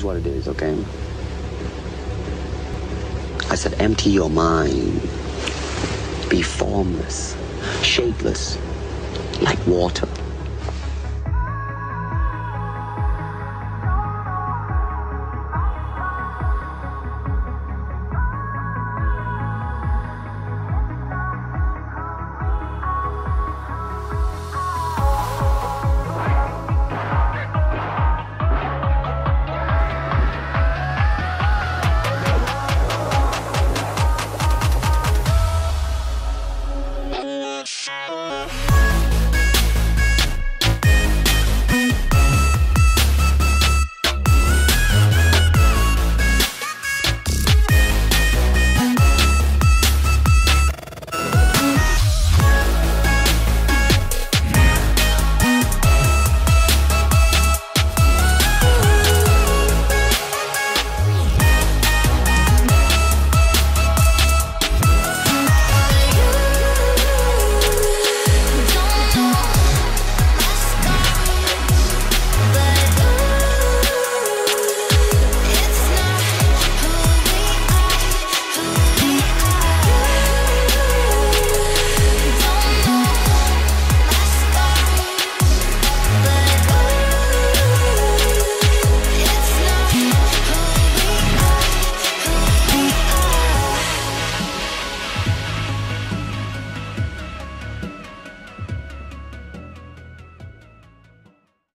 is what it is, okay? I said, empty your mind. Be formless, shapeless, like water.